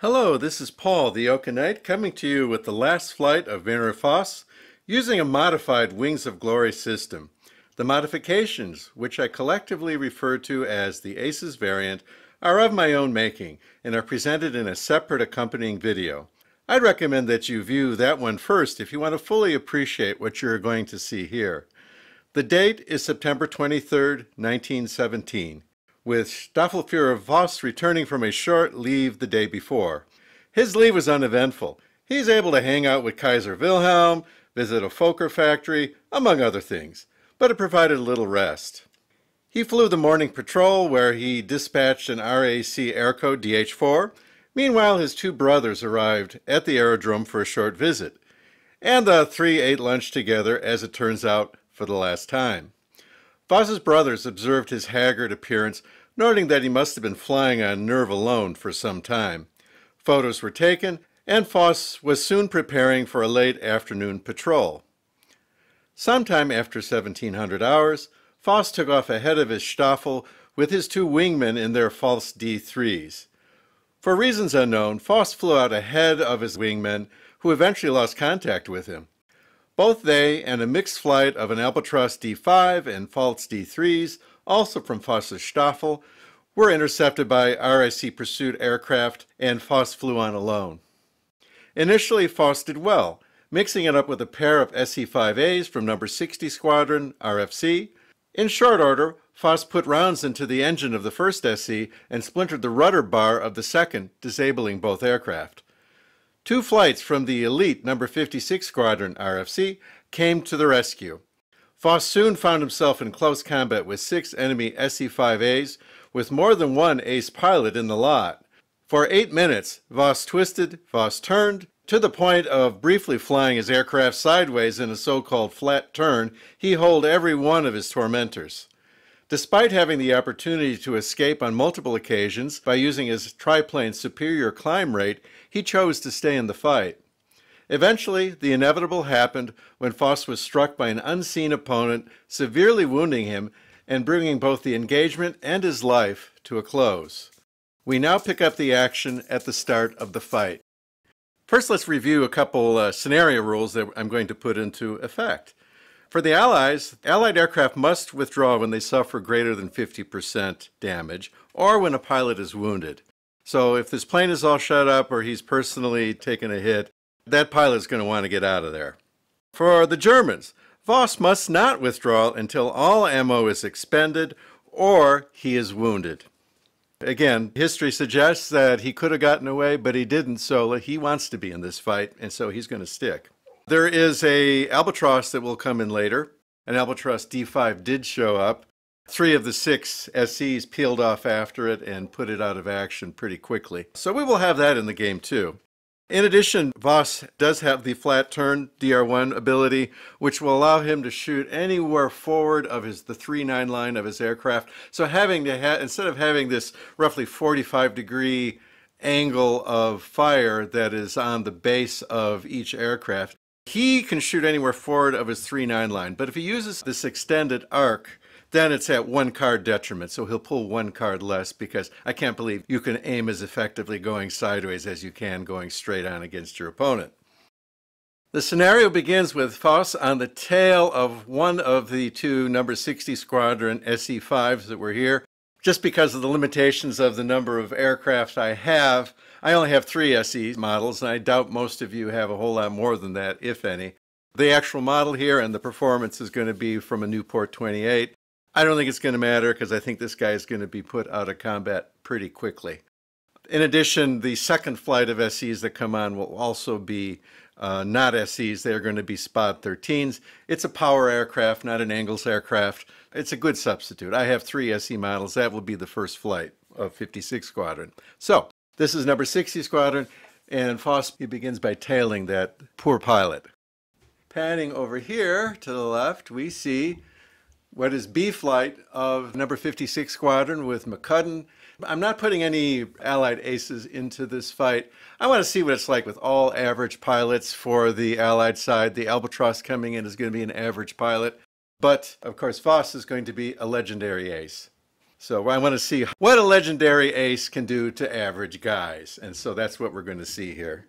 Hello, this is Paul, the Oaken Knight, coming to you with the last flight of Werner Voss using a modified Wings of Glory system. The modifications, which I collectively refer to as the Aces variant, are of my own making and are presented in a separate accompanying video. I'd recommend that you view that one first if you want to fully appreciate what you're going to see here. The date is September 23rd, 1917. With Staffelführer Voss returning from a short leave the day before. His leave was uneventful. He's able to hang out with Kaiser Wilhelm, visit a Fokker factory, among other things, but it provided a little rest. He flew the morning patrol where he dispatched an R.A.C. Airco DH-4. Meanwhile, his two brothers arrived at the aerodrome for a short visit, and the three ate lunch together, as it turns out, for the last time. Voss's brothers observed his haggard appearance, noting that he must have been flying on nerve alone for some time. Photos were taken, and Voss was soon preparing for a late afternoon patrol. Sometime after 1700 hours, Voss took off ahead of his Staffel with his two wingmen in their false D3s. For reasons unknown, Voss flew out ahead of his wingmen, who eventually lost contact with him. Both they and a mixed flight of an Albatros D.V and false D3s, also from Voss's Staffel, were intercepted by RFC pursuit aircraft, and Voss flew on alone. Initially, Voss did well, mixing it up with a pair of SE5As from No. 60 Squadron, RFC. In short order, Voss put rounds into the engine of the first SE and splintered the rudder bar of the second, disabling both aircraft. Two flights from the elite No. 56 Squadron, RFC, came to the rescue. Voss soon found himself in close combat with six enemy SE-5As, with more than one ace pilot in the lot. For 8 minutes, Voss twisted, Voss turned, to the point of briefly flying his aircraft sideways in a so-called flat turn. He holed every one of his tormentors. Despite having the opportunity to escape on multiple occasions by using his triplane's superior climb rate, he chose to stay in the fight. Eventually, the inevitable happened when Voss was struck by an unseen opponent, severely wounding him and bringing both the engagement and his life to a close. We now pick up the action at the start of the fight. First, let's review a couple scenario rules that I'm going to put into effect. For the Allies, Allied aircraft must withdraw when they suffer greater than 50% damage or when a pilot is wounded. So if this plane is all shut up or he's personally taken a hit, that pilot's going to want to get out of there. For the Germans, Voss must not withdraw until all ammo is expended or he is wounded. Again, history suggests that he could have gotten away, but he didn't, so he wants to be in this fight, and so he's going to stick. There is an Albatros that will come in later. An Albatros D5 did show up. Three of the six SCs peeled off after it and put it out of action pretty quickly. So we will have that in the game too. In addition, Voss does have the flat turn DR1 ability, which will allow him to shoot anywhere forward of the 3-9 line of his aircraft. So instead of having this roughly 45-degree angle of fire that is on the base of each aircraft, he can shoot anywhere forward of his 3-9 line, but if he uses this extended arc, then it's at one card detriment, so he'll pull one card less because I can't believe you can aim as effectively going sideways as you can going straight on against your opponent. The scenario begins with Voss on the tail of one of the two No. 60 Squadron SE-5s that were here. Just because of the limitations of the number of aircraft I have, I only have 3 SE models, and I doubt most of you have a whole lot more than that, if any. The actual model here and the performance is going to be from a Nieuport 28. I don't think it's going to matter because I think this guy is going to be put out of combat pretty quickly. In addition, the second flight of SEs that come on will also be not SEs. They're going to be SPAD XIIIs. It's a power aircraft, not an Engels aircraft. It's a good substitute. I have 3 SE models. That will be the first flight of 56 Squadron. So, this is No. 60 Squadron, and Voss begins by tailing that poor pilot. Panning over here to the left, we see what is B flight of No. 56 Squadron with McCudden. I'm not putting any Allied aces into this fight. I want to see what it's like with all average pilots for the Allied side. The Albatros coming in is going to be an average pilot, but of course Voss is going to be a legendary ace. So I want to see what a legendary ace can do to average guys. And so that's what we're going to see here.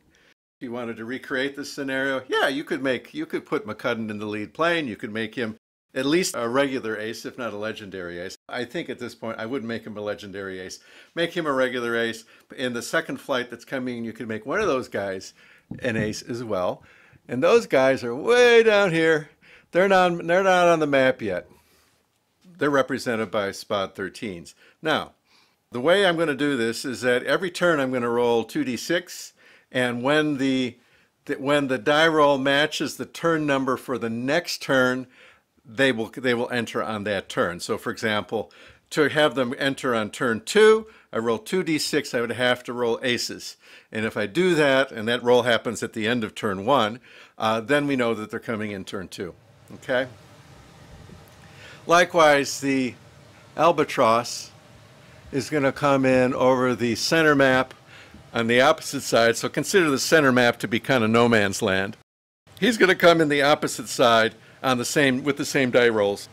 If you wanted to recreate this scenario, yeah, you could put McCudden in the lead plane. You could make him at least a regular ace, if not a legendary ace. I think at this point, I would make him a legendary ace. Make him a regular ace. In the second flight that's coming, you could make one of those guys an ace as well. And those guys are way down here. They're not on the map yet. They're represented by SPAD XIIIs. Now, the way I'm going to do this is that every turn I'm going to roll 2d6, and when the die roll matches the turn number for the next turn, they will enter on that turn. So, for example, to have them enter on turn 2, I roll 2d6, I would have to roll aces. And if I do that, and that roll happens at the end of turn 1, then we know that they're coming in turn 2. Okay? Likewise, the Albatros is going to come in over the center map on the opposite side. So consider the center map to be kind of no man's land. He's going to come in the opposite side on the same, with the same die rolls.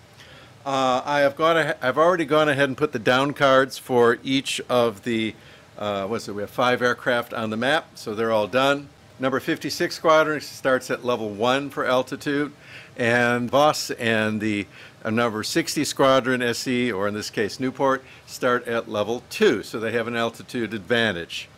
I've already gone ahead and put the down cards for each of the, we have 5 aircraft on the map, so they're all done. No. 56 Squadron starts at level 1 for altitude, and Voss and the No. 60 Squadron SE, or in this case Nieuport, start at level 2, so they have an altitude advantage.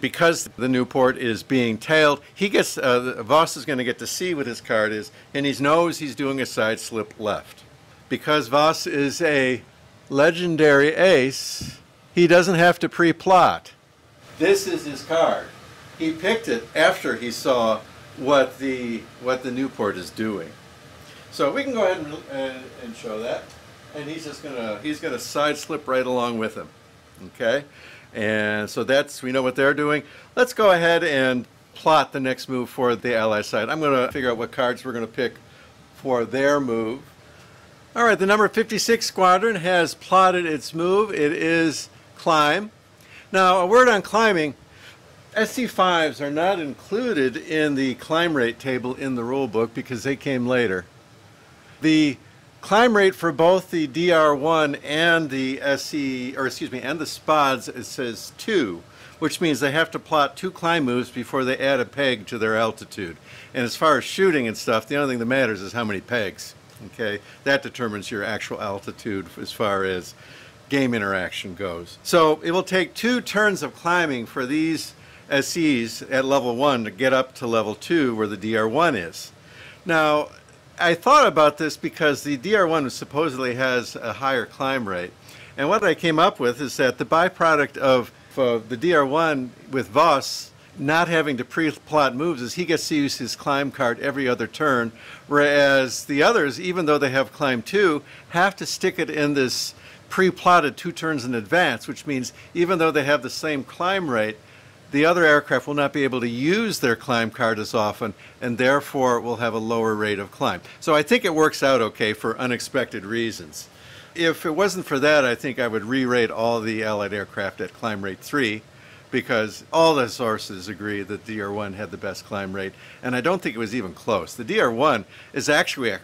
Because the Nieuport is being tailed, he gets, Voss is going to get to see what his card is, and he knows he's doing a side slip left. Because Voss is a legendary ace, he doesn't have to pre-plot. This is his card. He picked it after he saw what the Nieuport is doing. So we can go ahead and show that, and he's gonna side slip right along with him, okay? And so that's, we know what they're doing. Let's go ahead and plot the next move for the Ally side. I'm gonna figure out what cards we're gonna pick for their move. All right, the No. 56 Squadron has plotted its move. It is climb. Now, a word on climbing. SC5s are not included in the climb rate table in the rule book because they came later. The climb rate for both the DR1 and the SC, or excuse me, the SPADs, it says 2, which means they have to plot 2 climb moves before they add a peg to their altitude. And as far as shooting and stuff, the only thing that matters is how many pegs. Okay, that determines your actual altitude as far as game interaction goes. So it will take 2 turns of climbing for these SCs at level 1 to get up to level 2 where the DR1 is. Now, I thought about this because the DR1 supposedly has a higher climb rate. And what I came up with is that the byproduct of the DR1 with Voss not having to pre-plot moves is he gets to use his climb card every other turn, whereas the others, even though they have climb 2, have to stick it in this pre-plotted 2 turns in advance, which means even though they have the same climb rate, the other aircraft will not be able to use their climb card as often, and therefore will have a lower rate of climb. So I think it works out okay for unexpected reasons. If it wasn't for that, I think I would re-rate all the Allied aircraft at climb rate 3, because all the sources agree that DR1 had the best climb rate, and I don't think it was even close. The DR1 is actually a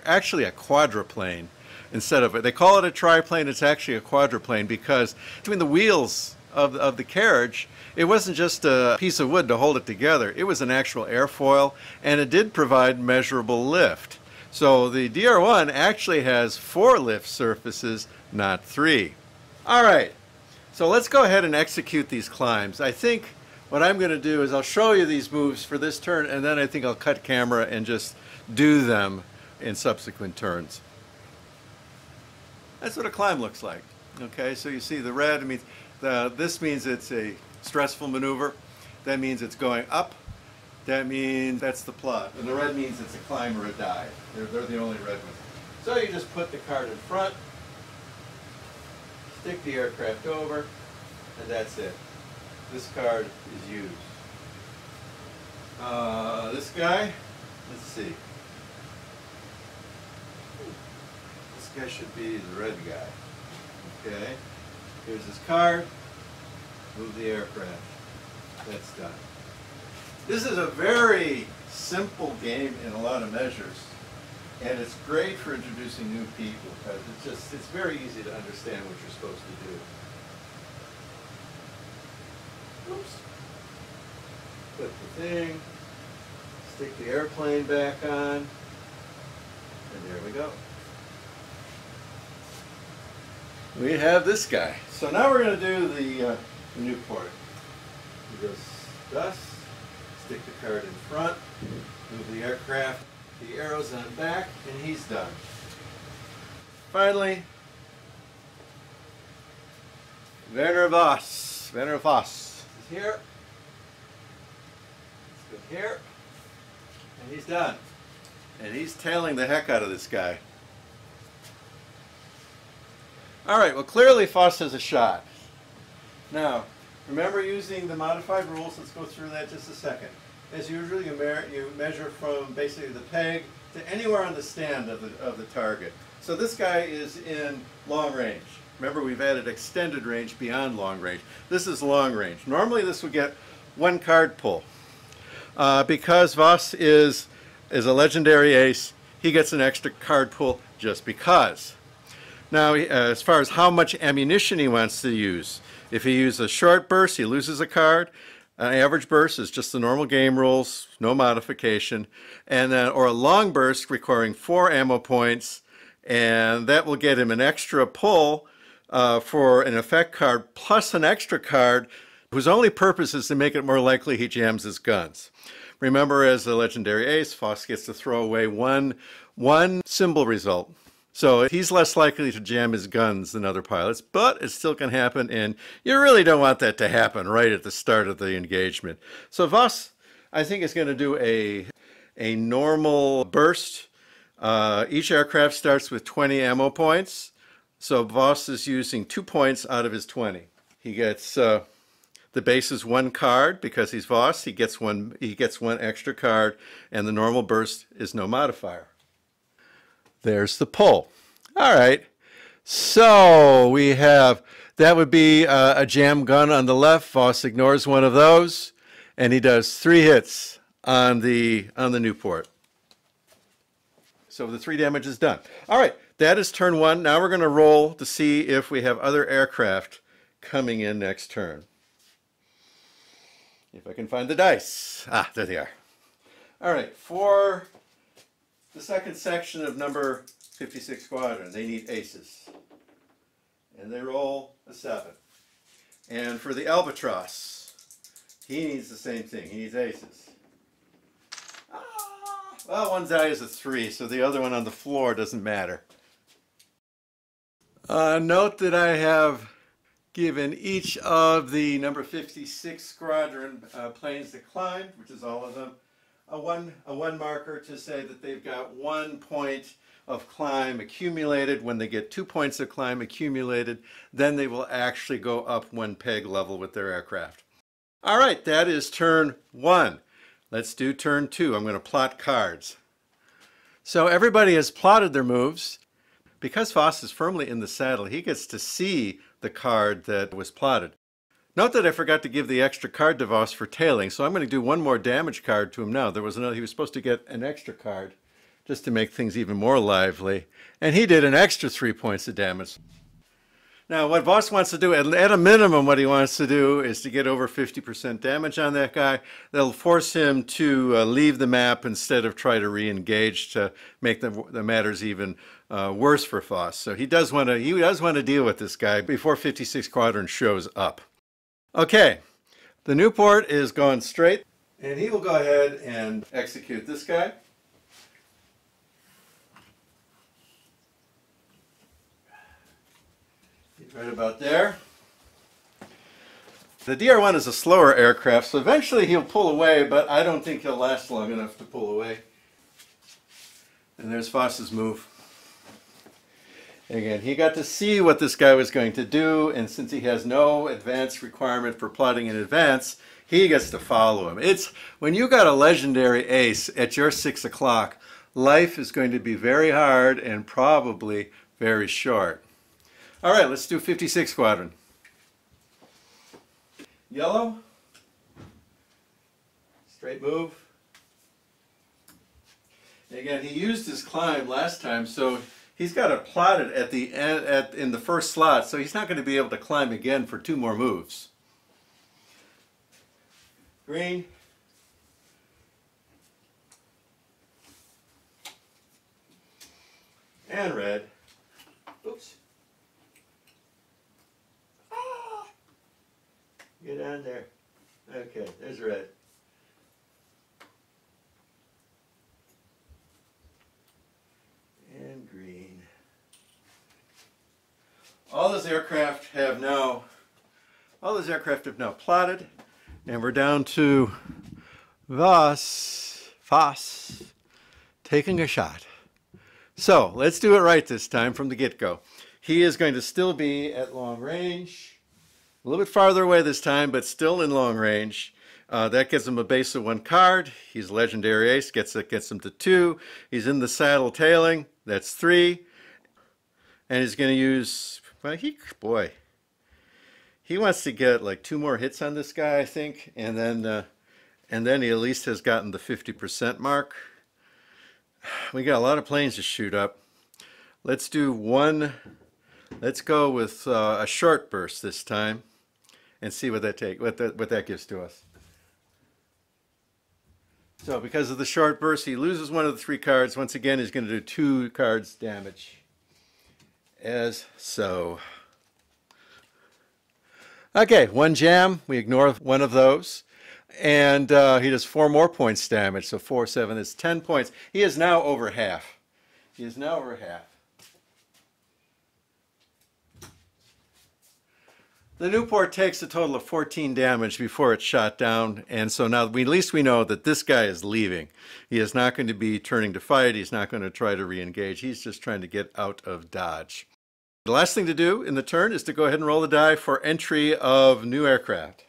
quadruplane instead of it. They call it a triplane. It's actually a quadruplane because between the wheels of the carriage, it wasn't just a piece of wood to hold it together. It was an actual airfoil, and it did provide measurable lift. So the DR1 actually has 4 lift surfaces, not 3. All right, so let's go ahead and execute these climbs. I think what I'm going to do is I'll show you these moves for this turn, and then I think I'll cut camera and just do them in subsequent turns. That's what a climb looks like. Okay, so you see the red means, this means it's a stressful maneuver. That means it's going up. That means that's the plot. And the red means it's a climb or a dive. They're the only red ones. So you just put the card in front, stick the aircraft over, and that's it. This card is used. This guy, let's see. This guy should be the red guy. Okay. Here's his card. Move the aircraft. That's done. This is a very simple game in a lot of measures. And it's great for introducing new people because it's just, it's very easy to understand what you're supposed to do. Oops. Put the thing, stick the airplane back on, and there we go. We have this guy. So now we're going to do the Nieuport. You just dust, stick the card in front, move the aircraft, the arrows on back, and he's done. Finally, Werner Voss. Werner Voss is here. Let's go here. And he's done. And he's tailing the heck out of this guy. Alright, well clearly Voss has a shot. Now, remember using the modified rules. Let's go through that just a second. As usual, you measure from basically the peg to anywhere on the stand of the target. So this guy is in long range. Remember, we've added extended range beyond long range. This is long range. Normally this would get one card pull. Because Voss is a legendary ace, he gets an extra card pull just because. Now, as far as how much ammunition he wants to use, if he uses a short burst, he loses a card. An average burst is just the normal game rules, no modification, and then, or a long burst requiring 4 ammo points, and that will get him an extra pull for an effect card plus an extra card whose only purpose is to make it more likely he jams his guns. Remember, as the legendary ace, Voss gets to throw away one symbol result. So he's less likely to jam his guns than other pilots, but it still can happen, and you really don't want that to happen right at the start of the engagement. So Voss, I think, is going to do a normal burst. Each aircraft starts with 20 ammo points, so Voss is using 2 points out of his 20. He gets the base is 1 card because he's Voss. He gets one extra card, and the normal burst is no modifier. There's the pull. All right, so we have, that would be a jam gun on the left. Voss ignores one of those, and he does 3 hits on the Nieuport. So the 3 damage is done. All right, that is turn 1. Now we're going to roll to see if we have other aircraft coming in next turn. If I can find the dice. Ah, there they are. All right, for the second section of number 56 Squadron, they need aces. And they roll a 7. And for the Albatros, he needs the same thing. He needs aces. Ah, well, one die is a 3, so the other one on the floor doesn't matter. Note that I have given each of the number 56 Squadron planes to climb, which is all of them, a one marker to say that they've got 1 point of climb accumulated. When they get 2 points of climb accumulated, then they will actually go up 1 peg level with their aircraft. All right, that is turn 1. Let's do turn 2. I'm going to plot cards. So everybody has plotted their moves. Because Voss is firmly in the saddle, he gets to see the card that was plotted. Note that I forgot to give the extra card to Voss for tailing, so I'm going to do 1 more damage card to him now. There was another, he was supposed to get an extra card just to make things even more lively, and he did an extra 3 points of damage. Now what Voss wants to do, at a minimum what he wants to do, is to get over 50% damage on that guy. That'll force him to leave the map instead of try to re-engage to make the matters even worse for Voss. So he does want to deal with this guy before 56 Squadron shows up. Okay, the Nieuport is going straight, and he will go ahead and execute this guy. He's right about there. The DR1 is a slower aircraft, so eventually he'll pull away, but I don't think he'll last long enough to pull away. And there's Voss's move. Again, he got to see what this guy was going to do, and since he has no advance requirement for plotting in advance, he gets to follow him. It's when you got a legendary ace at your 6 o'clock, life is going to be very hard and probably very short. All right, let's do 56 Squadron. Yellow, straight move. Again, he used his climb last time, so he's got it plotted at the end, in the first slot, so he's not going to be able to climb again for two more moves. Green. And red. Oops. Ah! Get down there. Okay, there's red. And green. All those aircraft have now plotted, and we're down to Voss taking a shot. So let's do it right this time from the get-go. He is going to still be at long range, a little bit farther away this time, but still in long range. That gives him a base of one card. He's a legendary ace, gets him to two. He's in the saddle tailing, that's three. And he's going to use, well, he wants to get like two more hits on this guy, I think, and then he at least has gotten the 50% mark. We got a lot of planes to shoot up. Let's do one. Let's go with a short burst this time, and see what that what that gives to us. So, because of the short burst, he loses one of the three cards. Once again, he's going to do two cards damage. As so. Okay, one jam. We ignore one of those. And he does four more points damage, so 4, 7 is 10 points. He is now over half. He is now over half. The Nieuport takes a total of 14 damage before it's shot down, and so now at least we know that this guy is leaving. He is not going to be turning to fight. He's not going to try to re-engage. He's just trying to get out of dodge. The last thing to do in the turn is to go ahead and roll the die for entry of new aircraft.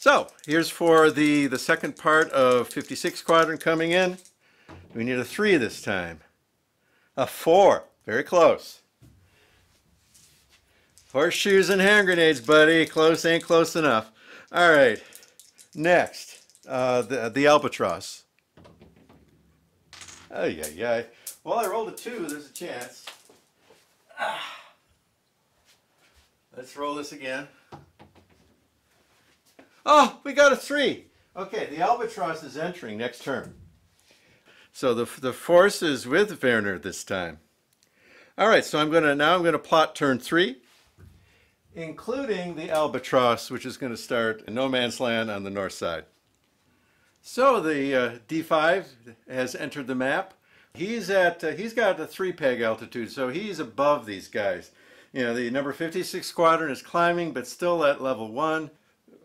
So here's for the second part of 56 Squadron coming in. We need a 3 this time. A 4. Very close. Horseshoes and hand grenades, buddy. Close ain't close enough. All right. Next, the Albatros. Oh, yeah, yeah. Well, I rolled a 2. There's a chance. Ah. Let's roll this again. Oh, we got a 3. Okay, the Albatros is entering next turn. So the force is with Werner this time. All right, so I'm going to plot turn 3, including the Albatros, which is going to start in no man's land on the north side. So the D5 has entered the map. He's got a 3 peg altitude, so he's above these guys. You know, the number 56 Squadron is climbing, but still at level 1.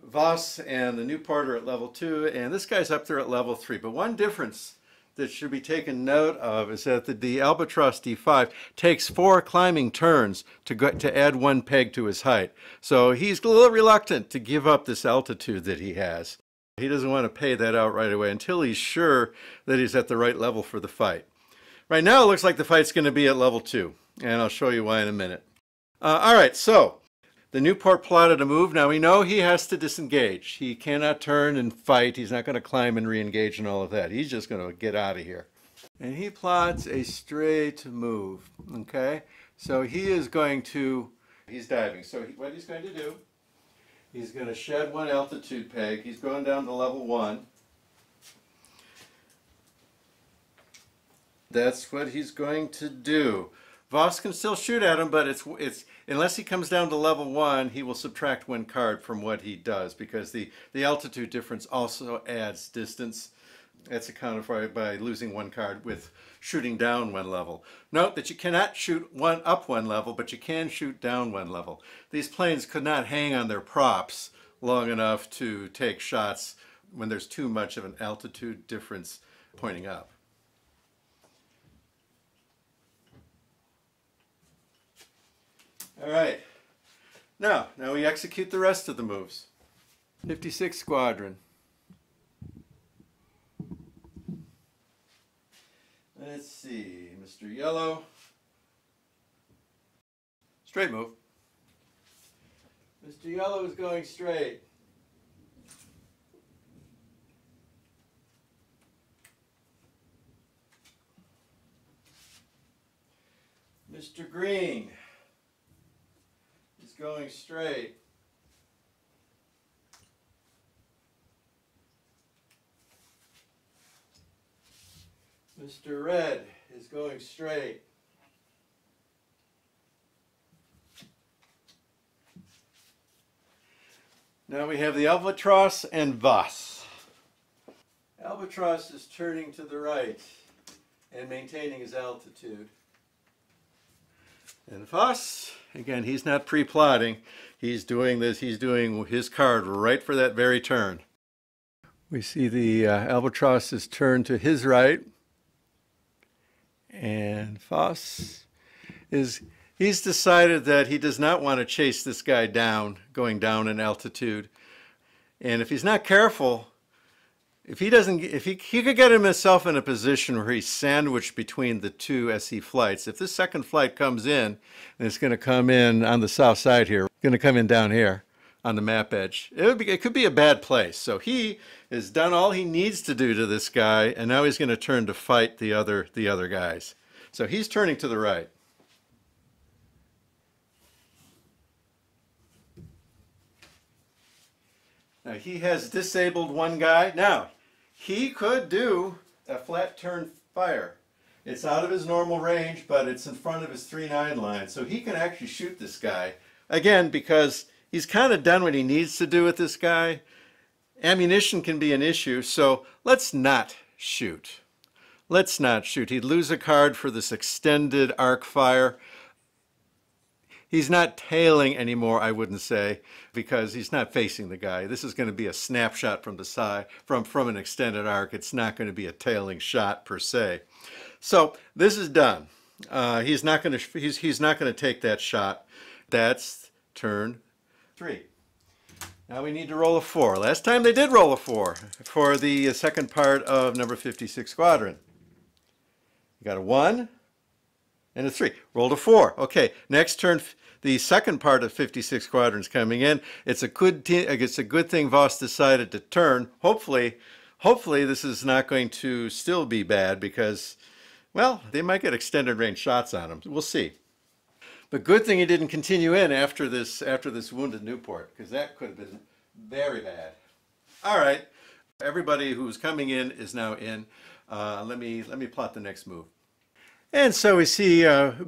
Voss and the Nieuport are at level 2, and this guy's up there at level 3. But one difference that should be taken note of is that the Albatros D5 takes 4 climbing turns to add 1 peg to his height. So he's a little reluctant to give up this altitude that he has. He doesn't want to pay that out right away until he's sure that he's at the right level for the fight. Right now it looks like the fight's going to be at level 2, and I'll show you why in a minute. All right, so the Nieuport plotted a move. Now we know he has to disengage. He cannot turn and fight. He's not going to climb and re-engage and all of that. He's just going to get out of here. And he plots a straight move, okay? So he is going to, he's diving. So what he's going to do, he's going to shed 1 altitude peg. He's going down to level 1. That's what he's going to do. Voss can still shoot at him, but it's unless he comes down to level 1, he will subtract 1 card from what he does, because the altitude difference also adds distance. That's accounted for by losing 1 card with shooting down 1 level. Note that you cannot shoot up 1 level, but you can shoot down 1 level. These planes could not hang on their props long enough to take shots when there's too much of an altitude difference pointing up. All right, now we execute the rest of the moves. 56 Squadron. Let's see, Mr. Yellow. Straight move. Mr. Yellow is going straight. Mr. Green is going straight. Mr. Red is going straight. Now we have the Albatros and Voss. Albatros is turning to the right and maintaining his altitude. And Voss, again, he's not pre-plotting. He's doing this, he's doing his card right for that very turn. We see the Albatros is turned to his right. And Voss is, he's decided that he does not want to chase this guy down, going down in altitude. And if he's not careful, if he could get himself in a position where he's sandwiched between the two SE flights. If this second flight comes in, and it's going to come in on the south side here, going to come in down here on the map edge, it could be a bad place. So he has done all he needs to do to this guy, and now he's going to turn to fight the other guys. So he's turning to the right. Now he has disabled one guy. Now, he could do a flat turn fire. It's out of his normal range, but it's in front of his 3-9 line, so he can actually shoot this guy. Again, because he's kind of done what he needs to do with this guy. Ammunition can be an issue, so let's not shoot. Let's not shoot. He'd lose a card for this extended arc fire. He's not tailing anymore, I wouldn't say, because he's not facing the guy. This is going to be a snapshot from the side, from an extended arc. It's not going to be a tailing shot per se. So this is done. He's not going to take that shot. That's turn three. Now we need to roll a four. Last time they did roll a four for the second part of No. 56 Squadron. You got a 1 and a 3. Rolled a 4. Okay. Next turn. The second part of 56 Squadron's coming in. It's a good thing Voss decided to turn. Hopefully this is not going to still be bad because, well, they might get extended range shots on him. We'll see. But good thing he didn't continue in after this wounded Nieuport, because that could have been very bad. All right, everybody who's coming in is now in. Let me plot the next move. And so we see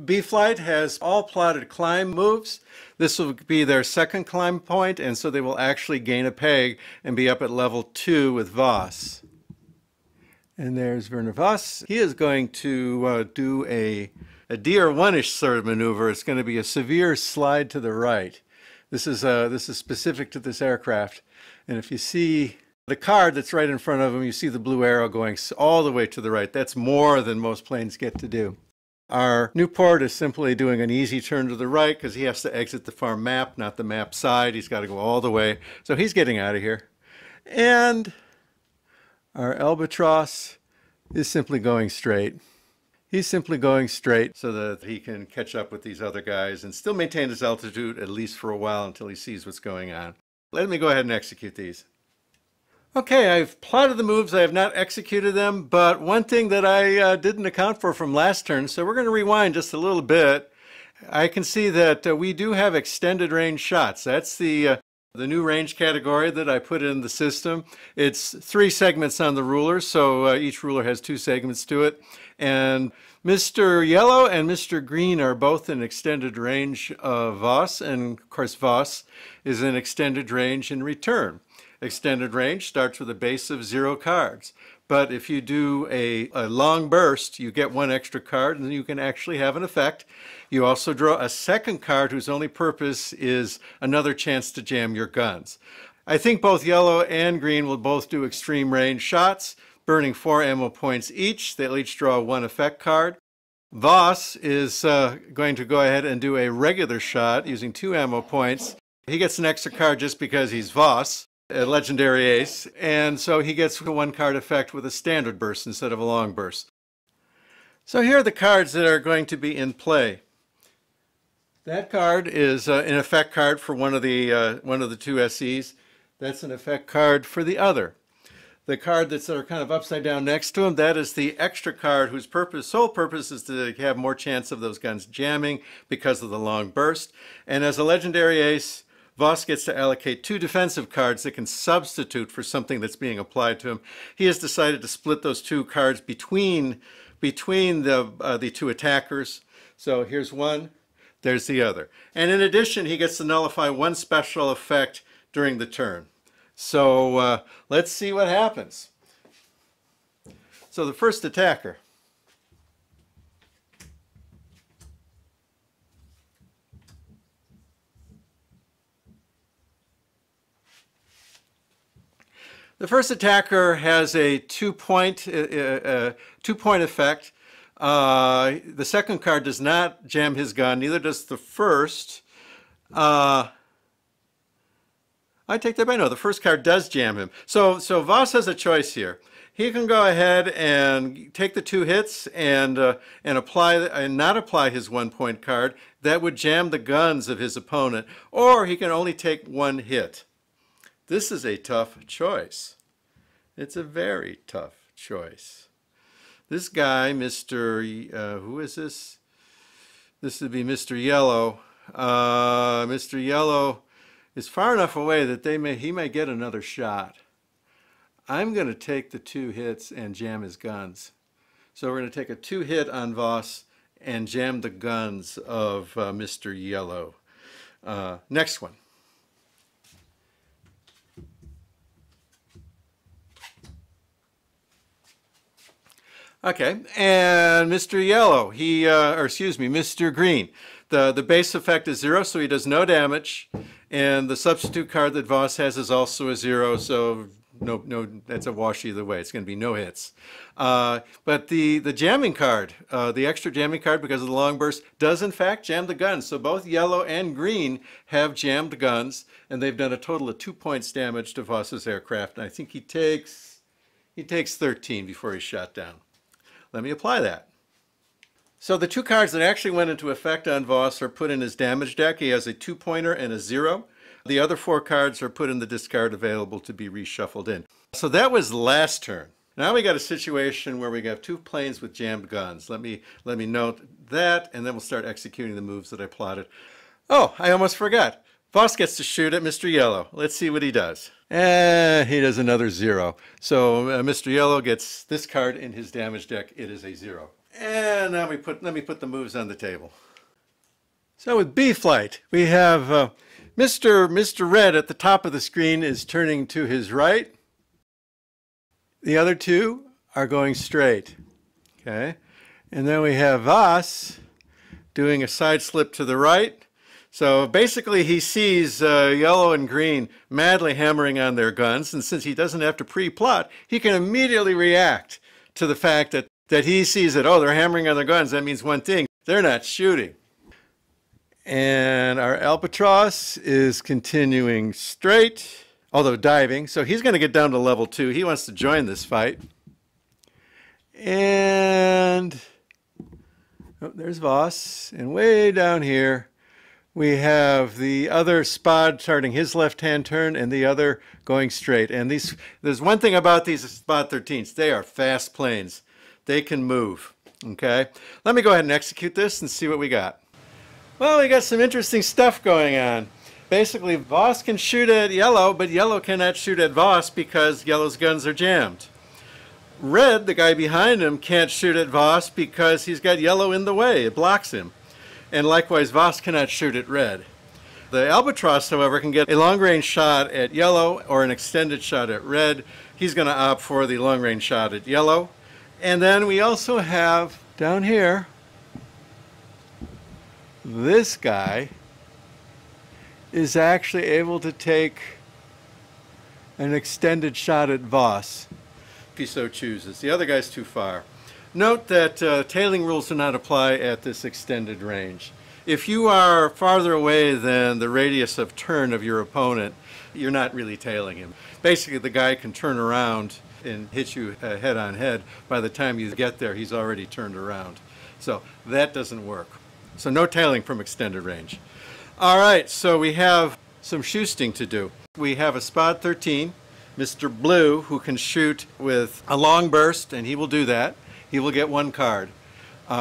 B Flight has all plotted climb moves. This will be their second climb point, and so they will actually gain a peg and be up at level 2 with Voss. And there's Werner Voss. He is going to do a DR1-ish sort of maneuver. It's going to be a severe slide to the right. This is specific to this aircraft. And if you see the card that's right in front of him, you see the blue arrow going all the way to the right. That's more than most planes get to do. Our Nieuport is simply doing an easy turn to the right because he has to exit the far map, not the map side. He's got to go all the way. So he's getting out of here. And our Albatros is simply going straight. He's simply going straight so that he can catch up with these other guys and still maintain his altitude, at least for a while, until he sees what's going on. Let me go ahead and execute these. Okay, I've plotted the moves, I have not executed them, but one thing that I didn't account for from last turn, so we're going to rewind just a little bit. I can see that we do have extended range shots. That's the new range category that I put in the system. It's 3 segments on the ruler, so each ruler has 2 segments to it. And Mr. Yellow and Mr. Green are both in extended range of Voss, and of course Voss is in extended range in return. Extended range starts with a base of 0 cards, but if you do a long burst, you get 1 extra card and you can actually have an effect. You also draw a second card whose only purpose is another chance to jam your guns. I think both yellow and green will both do extreme range shots, burning 4 ammo points each. They'll each draw 1 effect card. Voss is going to go ahead and do a regular shot using 2 ammo points. He gets an extra card just because he's Voss, a legendary ace, and so he gets a 1 card effect with a standard burst instead of a long burst. So here are the cards that are going to be in play. That card is an effect card for one of the two SEs. That's an effect card for the other. The card that's kind of upside down next to him, that is the extra card whose purpose, sole purpose, is to have more chance of those guns jamming because of the long burst. And as a legendary ace, Voss gets to allocate 2 defensive cards that can substitute for something that's being applied to him. He has decided to split those 2 cards between the 2 attackers. So here's one, there's the other. And in addition, he gets to nullify 1 special effect during the turn. So let's see what happens. So the first attacker. The first attacker has a 2-point effect. The second card does not jam his gun, neither does the first. I take that back. No, the first card does jam him. So Voss has a choice here. He can go ahead and take the 2 hits and apply and not apply his 1-point card. That would jam the guns of his opponent. Or he can only take 1 hit. This is a tough choice. It's a very tough choice. This guy, Mr. Who is this? This would be Mr. Yellow. Mr. Yellow is far enough away that he may get another shot. I'm going to take the 2 hits and jam his guns. So we're going to take a 2 hit on Voss and jam the guns of Mr. Yellow. Next one. Okay, and Mr. Yellow, Mr. Green. The base effect is 0, so he does no damage, and the substitute card that Voss has is also a 0, so no, that's a wash either way. It's going to be no hits. But the jamming card, the extra jamming card because of the long burst, does in fact jam the guns. So both Yellow and Green have jammed guns, and they've done a total of 2 points damage to Voss's aircraft, and I think he takes 13 before he's shot down. Let me apply that. So the 2 cards that actually went into effect on Voss are put in his damage deck. He has a 2-pointer and a 0. The other 4 cards are put in the discard available to be reshuffled in. So that was last turn. Now we got a situation where we have 2 planes with jammed guns. Let me note that, and then we'll start executing the moves that I plotted. Oh, I almost forgot. Voss gets to shoot at Mr. Yellow. Let's see what he does. He does another 0. So Mr. Yellow gets this card in his damage deck. It is a 0. And now let me put the moves on the table. So with B Flight, we have Mr. Red at the top of the screen is turning to his right. The other 2 are going straight. Okay. And then we have Voss doing a side slip to the right. So basically he sees Yellow and Green madly hammering on their guns, and since he doesn't have to pre-plot, he can immediately react to the fact that he sees that, oh, they're hammering on their guns. That means one thing, they're not shooting. And our Albatros is continuing straight, although diving, so he's going to get down to level 2. He wants to join this fight. And oh, there's Voss, and way down here, we have the other SPAD starting his left-hand turn and the other going straight. And there's one thing about these SPAD 13s. They are fast planes. They can move, okay? Let me go ahead and execute this and see what we got. Well, we got some interesting stuff going on. Basically, Voss can shoot at Yellow, but Yellow cannot shoot at Voss because Yellow's guns are jammed. Red, the guy behind him, can't shoot at Voss because he's got Yellow in the way. It blocks him. And likewise, Voss cannot shoot at Red. The Albatros, however, can get a long-range shot at Yellow or an extended shot at Red. He's going to opt for the long-range shot at Yellow. And then we also have, down here, this guy is actually able to take an extended shot at Voss, if he so chooses. The other guy's too far. Note that tailing rules do not apply at this extended range. If you are farther away than the radius of turn of your opponent, you're not really tailing him. Basically, the guy can turn around and hit you head on head. By the time you get there, he's already turned around. So that doesn't work. So no tailing from extended range. All right, so we have some shoosting to do. We have a SPAD 13 Mr. Blue, who can shoot with a long burst, and he will do that. He will get one card.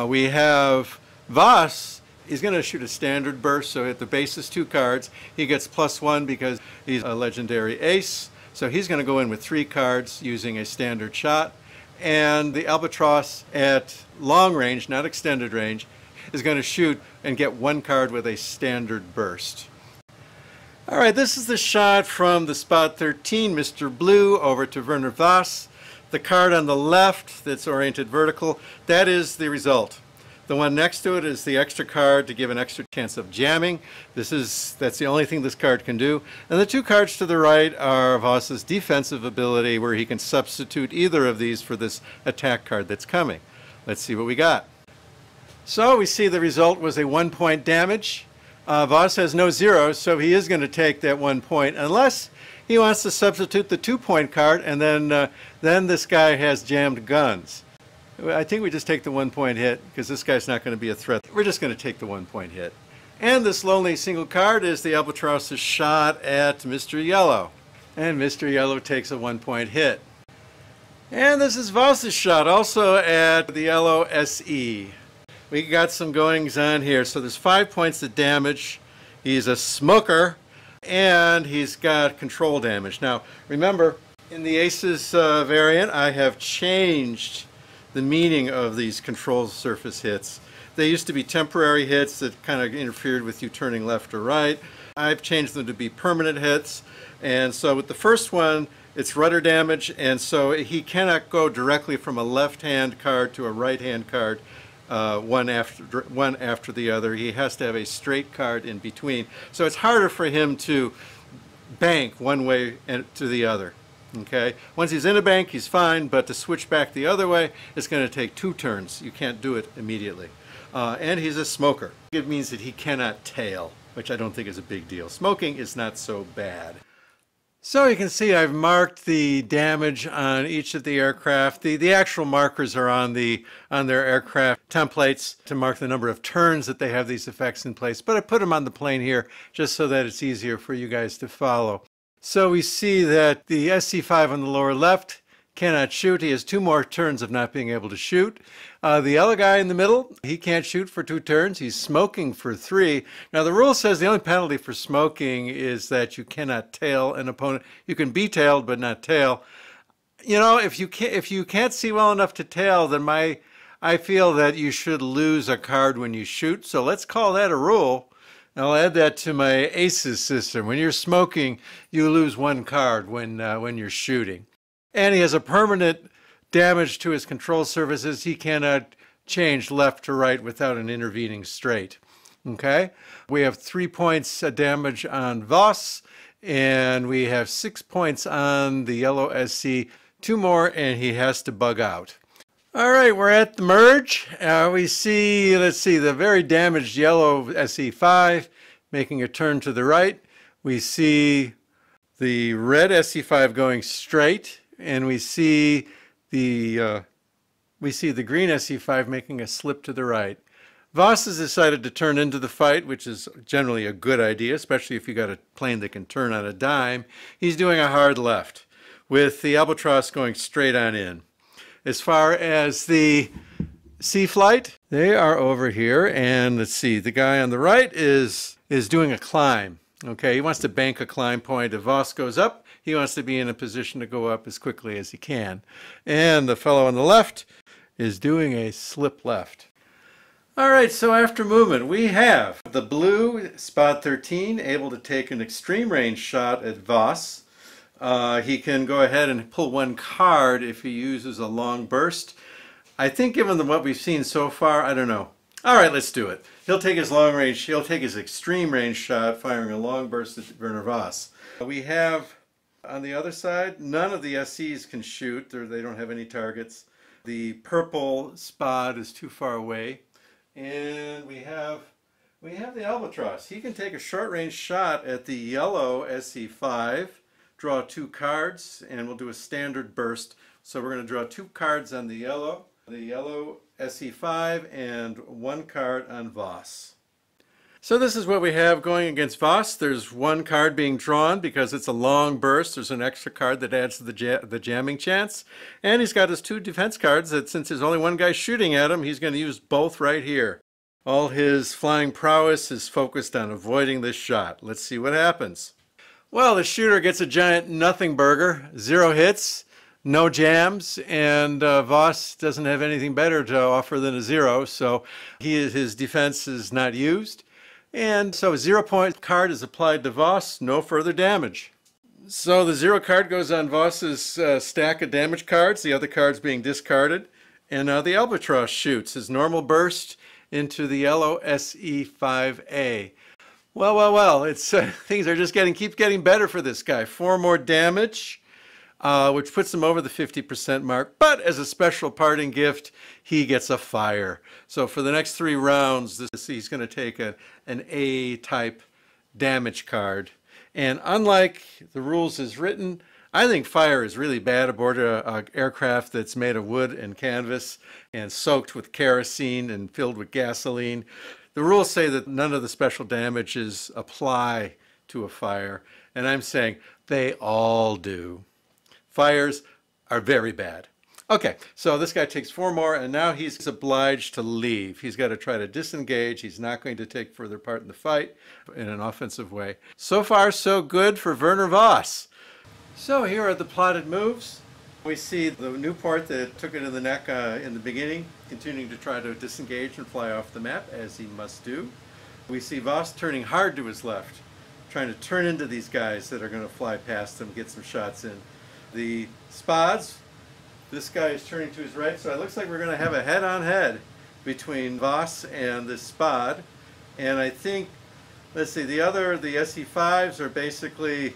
We have Voss. He's going to shoot a standard burst, so at the base is 2 cards. He gets +1 because he's a legendary ace. So he's going to go in with 3 cards using a standard shot. And the Albatros at long range, not extended range, is going to shoot and get 1 card with a standard burst. All right, this is the shot from the SPAD XIII, Mr. Blue, over to Werner Voss. The card on the left that's oriented vertical, that is the result. The one next to it is the extra card to give an extra chance of jamming. That's the only thing this card can do. And the 2 cards to the right are Voss's defensive ability, where he can substitute either of these for this attack card that's coming. Let's see what we got. So we see the result was a 1 point damage. Voss has no zeros, so he is going to take that 1 point, unless he wants to substitute the 2 point card, and then this guy has jammed guns. I think we just take the 1 point hit because this guy's not going to be a threat. We're just going to take the 1 point hit. And this lonely single card is the Albatross's shot at Mr. Yellow. And Mr. Yellow takes a 1 point hit. And this is Voss's shot also at the Yellow SE. We got some goings on here. So there's 5 points of damage. He's a smoker and he's got control damage. Now remember, in the Aces variant, I have changed the meaning of these control surface hits. They used to be temporary hits that kind of interfered with you turning left or right. I've changed them to be permanent hits. And so with the first one, it's rudder damage, and so he cannot go directly from a left-hand card to a right-hand card one after the other. He has to have a straight card in between. So it's harder for him to bank one way and to the other. Okay, once he's in a bank, he's fine, but to switch back the other way, it's going to take 2 turns. You can't do it immediately. And he's a smoker. It means that he cannot tail, which I don't think is a big deal. Smoking is not so bad. So you can see I've marked the damage on each of the aircraft. The actual markers are on their aircraft templates to mark the number of turns that they have these effects in place. But I put them on the plane here just so that it's easier for you guys to follow. So we see that the SC5 on the lower left cannot shoot. He has 2 more turns of not being able to shoot. The yellow guy in the middle, he can't shoot for 2 turns. He's smoking for 3. Now the rule says the only penalty for smoking is that you cannot tail an opponent. You can be tailed but not tail. You know, if you can't see well enough to tail, then I feel that you should lose a card when you shoot. So let's call that a rule. I'll add that to my Aces system. When you're smoking, you lose 1 card when you're shooting. And he has a permanent damage to his control surfaces. He cannot change left to right without an intervening straight. Okay? We have 3 points of damage on Voss, and we have 6 points on the Yellow SC. 2 more, and he has to bug out. All right, we're at the merge. We see, let's see, the very damaged Yellow SE5 making a turn to the right. We see the red SE5 going straight, and we see the green SE5 making a slip to the right. Voss has decided to turn into the fight, which is generally a good idea, especially if you got a plane that can turn on a dime. He's doing a hard left with the Albatros going straight on in. As far as the Sea Flight, they are over here, and let's see, the guy on the right is doing a climb. Okay, he wants to bank a climb point. If Voss goes up, he wants to be in a position to go up as quickly as he can. And the fellow on the left is doing a slip left. All right, so after movement, we have the blue SPAD XIII able to take an extreme range shot at Voss. He can go ahead and pull 1 card if he uses a long burst. I think given what we've seen so far, I don't know. All right, let's do it. He'll take his long range, he'll take his extreme range shot, firing a long burst at Werner Voss. We have, on the other side, none of the SCs can shoot. They don't have any targets. The purple SPAD is too far away. And we have the Albatros. He can take a short range shot at the yellow SC5. Draw 2 cards, and we'll do a standard burst. So we're going to draw 2 cards on the yellow SE5, and 1 card on Voss. So this is what we have going against Voss. There's one card being drawn because it's a long burst. There's an extra card that adds to the jamming chance. And he's got his two defense cards that, since there's only one guy shooting at him, he's going to use both right here. All his flying prowess is focused on avoiding this shot. Let's see what happens. Well, the shooter gets a giant nothing burger. 0 hits, no jams, and Voss doesn't have anything better to offer than a 0, so his defense is not used. And so a 0-point card is applied to Voss, no further damage. So the 0 card goes on Voss's stack of damage cards, the other cards being discarded, and the Albatros shoots his normal burst into the yellow SE5A. Well, well, well, it's, things are just keep getting better for this guy. 4 more damage, which puts him over the 50% mark, but as a special parting gift, he gets a fire. So for the next 3 rounds, he's going to take an A-type damage card. And unlike the rules as written, I think fire is really bad aboard an aircraft that's made of wood and canvas and soaked with kerosene and filled with gasoline. The rules say that none of the special damages apply to a fire, and I'm saying they all do. Fires are very bad. Okay, so this guy takes 4 more, and now he's obliged to leave. He's got to try to disengage. He's not going to take further part in the fight in an offensive way. So far, so good for Werner Voss. So here are the plotted moves. We see the Nieuport that took it in the neck in the beginning, continuing to try to disengage and fly off the map, as he must do. We see Voss turning hard to his left, trying to turn into these guys that are going to fly past him, get some shots in. The SPADs, this guy is turning to his right, so it looks like we're going to have a head-on-head between Voss and the SPAD. And I think, let's see, the SE5s are basically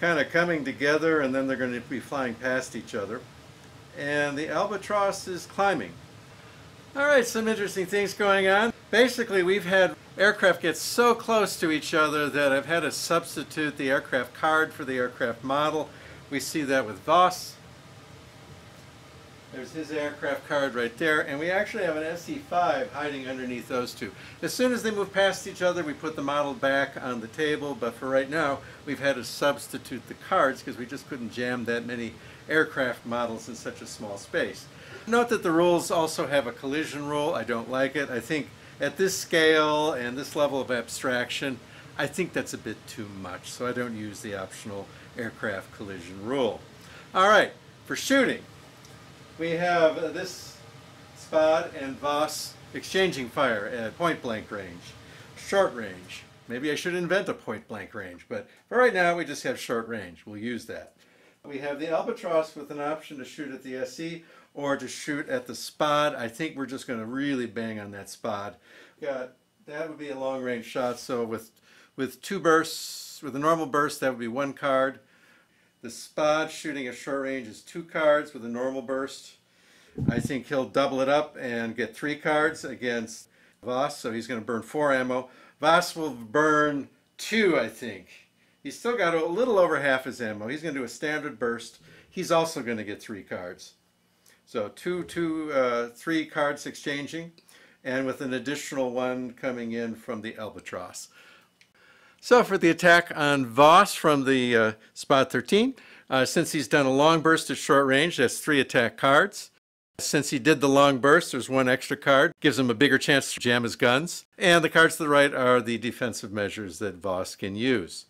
kind of coming together, and then they're going to be flying past each other. And the Albatros is climbing. All right, some interesting things going on. Basically, we've had aircraft get so close to each other that I've had to substitute the aircraft card for the aircraft model. We see that with Voss. There's his aircraft card right there, and we actually have an SE5 hiding underneath those two. As soon as they move past each other, we put the model back on the table, but for right now, we've had to substitute the cards because we just couldn't jam that many aircraft models in such a small space. Note that the rules also have a collision rule. I don't like it. I think at this scale and this level of abstraction, I think that's a bit too much, so I don't use the optional aircraft collision rule. All right, for shooting, we have this SPAD and Voss exchanging fire at point-blank range, short range. Maybe I should invent a point-blank range, but for right now, we just have short range. We'll use that. We have the Albatros with an option to shoot at the SE or to shoot at the SPAD. I think we're just going to really bang on that SPAD. That would be a long-range shot, so with 2 bursts, with a normal burst, that would be 1 card. The SPAD shooting at short range is 2 cards with a normal burst. I think he'll double it up and get 3 cards against Voss, so he's going to burn 4 ammo. Voss will burn 2, I think. He's still got a little over half his ammo. He's going to do a standard burst. He's also going to get 3 cards. So 3 cards exchanging, and with an additional 1 coming in from the Albatros. So for the attack on Voss from the SPAD XIII, since he's done a long burst at short range, that's 3 attack cards. Since he did the long burst, there's 1 extra card, gives him a bigger chance to jam his guns. And the cards to the right are the defensive measures that Voss can use.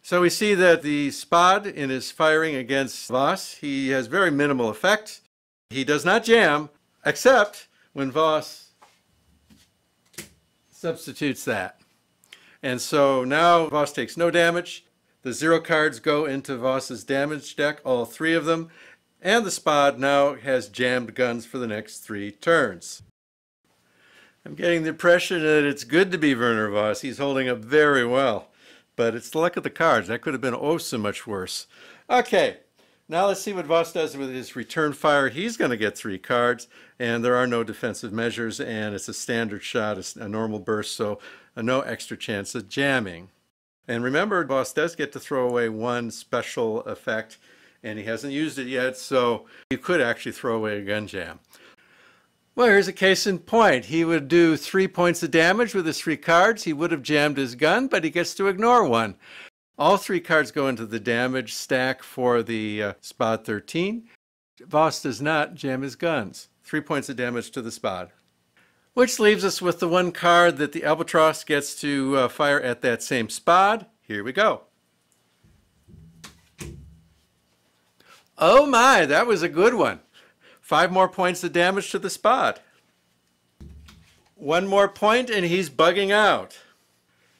So we see that the SPAD, in his firing against Voss, he has very minimal effect. He does not jam, except when Voss substitutes that. And so now Voss takes no damage. The 0 cards go into Voss's damage deck, all 3 of them. And the SPAD now has jammed guns for the next 3 turns. I'm getting the impression that it's good to be Werner Voss. He's holding up very well. But it's the luck of the cards. That could have been oh so much worse. Okay, now let's see what Voss does with his return fire. He's going to get 3 cards, and there are no defensive measures, and it's a standard shot, it's a normal burst, so no extra chance of jamming. And remember, Voss does get to throw away 1 special effect, and he hasn't used it yet, so you could actually throw away a gun jam. Well, here's a case in point. He would do 3 points of damage with his three cards. He would have jammed his gun, but he gets to ignore one. All three cards go into the damage stack for the SPAD XIII. Voss does not jam his guns. 3 points of damage to the SPAD. Which leaves us with the one card that the Albatros gets to fire at that same SPAD. Here we go. Oh my, that was a good one. 5 more points of damage to the SPAD. 1 more point and he's bugging out.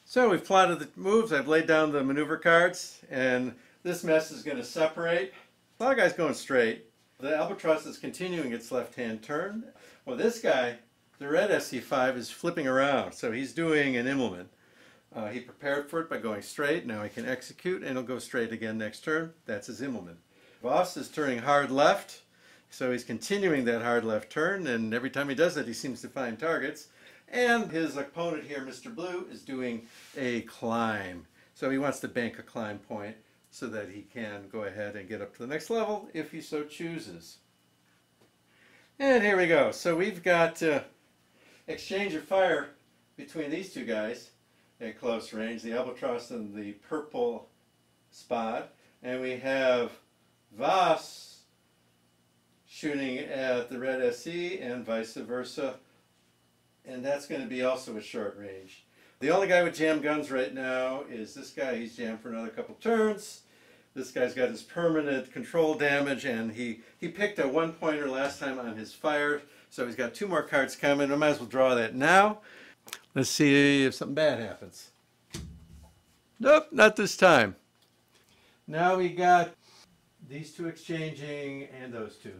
So we've plotted the moves. I've laid down the maneuver cards and this mess is going to separate. That guy's going straight. The Albatros is continuing its left-hand turn. Well, this guy, the red SE5, is flipping around, so he's doing an Immelmann. He prepared for it by going straight. Now he can execute, and he'll go straight again next turn. That's his Immelmann. Voss is turning hard left, so he's continuing that hard left turn, and every time he does it, he seems to find targets. And his opponent here, Mr. Blue, is doing a climb. So he wants to bank a climb point so that he can go ahead and get up to the next level if he so chooses. And here we go. So we've got exchange of fire between these two guys at close range, the Albatros and the purple SPAD. And we have Voss shooting at the red SE and vice versa. And that's going to be also a short range. The only guy with jam guns right now is this guy. He's jammed for another couple turns. This guy's got his permanent control damage, and he picked a one-pointer last time on his fire, so he's got 2 more cards coming. I might as well draw that now. Let's see if something bad happens. Nope, not this time. Now we got these two exchanging and those two.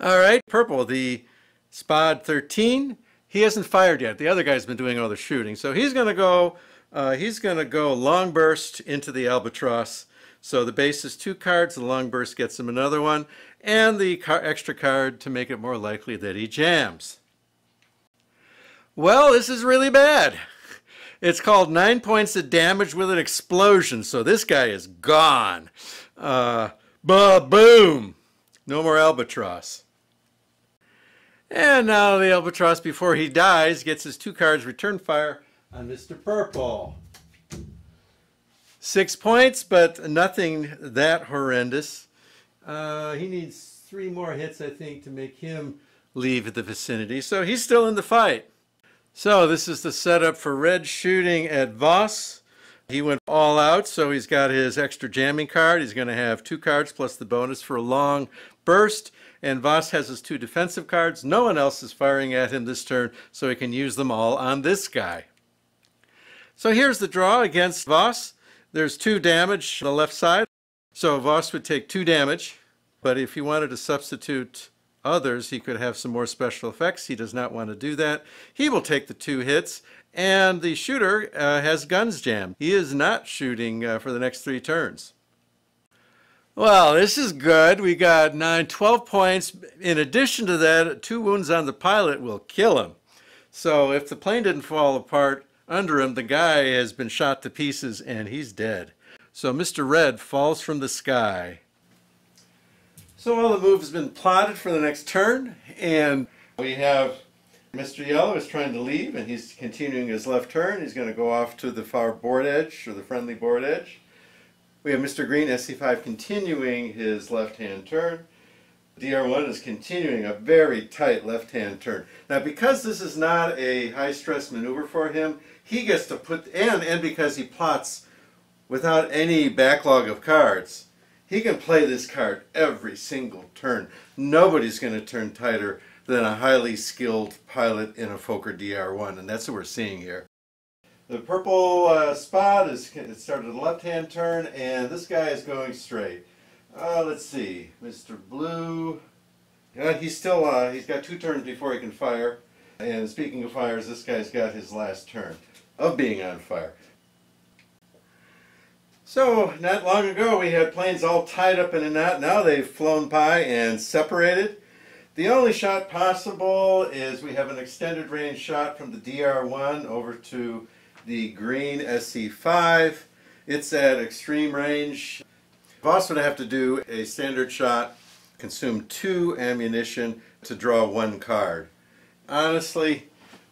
All right, purple, the SPAD XIII. He hasn't fired yet. The other guy's been doing all the shooting. So he's going to go long burst into the Albatros. So the base is 2 cards. The long burst gets him another one. And the extra card to make it more likely that he jams. Well, this is really bad. It's called 9 points of damage with an explosion. So this guy is gone. Ba-boom. No more Albatros. And now the Albatros, before he dies, gets his 2 cards return fire on Mr. Purple. 6 points, but nothing that horrendous. He needs 3 more hits, I think, to make him leave the vicinity. So he's still in the fight. So this is the setup for red shooting at Voss. He went all out, so he's got his extra jamming card. He's going to have 2 cards plus the bonus for a long burst. And Voss has his 2 defensive cards. No one else is firing at him this turn, so he can use them all on this guy. So here's the draw against Voss. There's 2 damage on the left side. So Voss would take 2 damage, but if he wanted to substitute others, he could have some more special effects. He does not want to do that. He will take the 2 hits, and the shooter has guns jammed. He is not shooting for the next 3 turns. Well, this is good. We got 12 points. In addition to that, 2 wounds on the pilot will kill him. So if the plane didn't fall apart under him, the guy has been shot to pieces and he's dead. So Mr. Red falls from the sky. So all the moves have been plotted for the next turn, and we have Mr. Yellow is trying to leave and he's continuing his left turn. He's going to go off to the far board edge, or the friendly board edge. We have Mr. Green, SC5, continuing his left-hand turn. DR1 is continuing a very tight left-hand turn. Now, because this is not a high-stress maneuver for him, he gets to put, and because he plots without any backlog of cards, he can play this card every single turn. Nobody's going to turn tighter than a highly skilled pilot in a Fokker DR1, and that's what we're seeing here. The purple SPAD started a left-hand turn, and this guy is going straight. Let's see, Mr. Blue. He's got 2 turns before he can fire. And speaking of fires, this guy's got his last turn of being on fire. So not long ago, we had planes all tied up in a knot. Now they've flown by and separated. The only shot possible is we have an extended range shot from the DR1 over to the green SC5. It's at extreme range. Voss would have to do a standard shot consume 2 ammunition to draw 1 card. Honestly,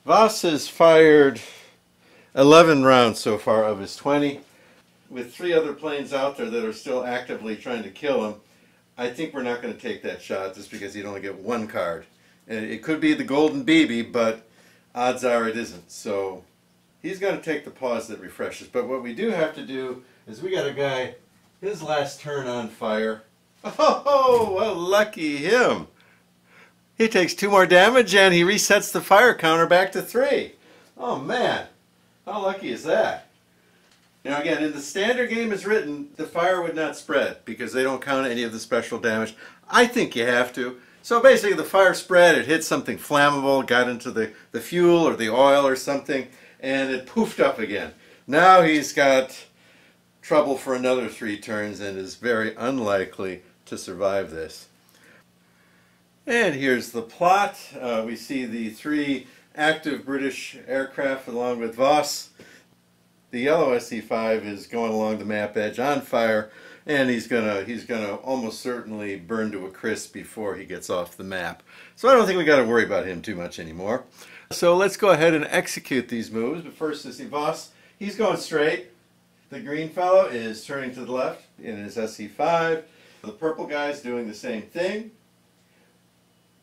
Voss has fired 11 rounds so far of his 20. With 3 other planes out there that are still actively trying to kill him, I think we're not going to take that shot just because he'd only get 1 card. And it could be the golden BB, but odds are it isn't. So he's going to take the pause that refreshes. But what we do have to do is we got a guy, his last turn on fire. Oh, well, lucky him. He takes 2 more damage and he resets the fire counter back to 3. Oh, man. How lucky is that? Now again, in the standard game as written, the fire would not spread because they don't count any of the special damage. I think you have to. So basically the fire spread, it hit something flammable, got into the fuel or the oil or something, and it poofed up again. Now he's got trouble for another 3 turns and is very unlikely to survive this. And here's the plot. We see the 3 active British aircraft along with Voss. The yellow SE5 is going along the map edge on fire, and he's gonna almost certainly burn to a crisp before he gets off the map. So I don't think we gotta worry about him too much anymore. So let's go ahead and execute these moves. But first is Voss. He's going straight. The green fellow is turning to the left in his SE5. The purple guy's doing the same thing.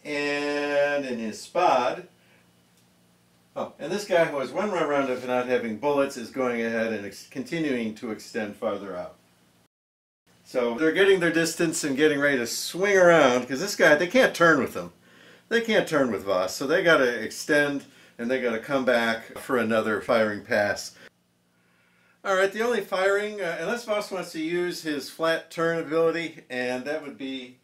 And in his SPAD. Oh, and this guy who has 1 run round of not having bullets is going ahead and continuing to extend farther out. So they're getting their distance and getting ready to swing around, because this guy, they can't turn with him. They can't turn with Voss, so they got to extend and they got to come back for another firing pass. All right, the only firing, unless Voss wants to use his flat turn ability, and that would be,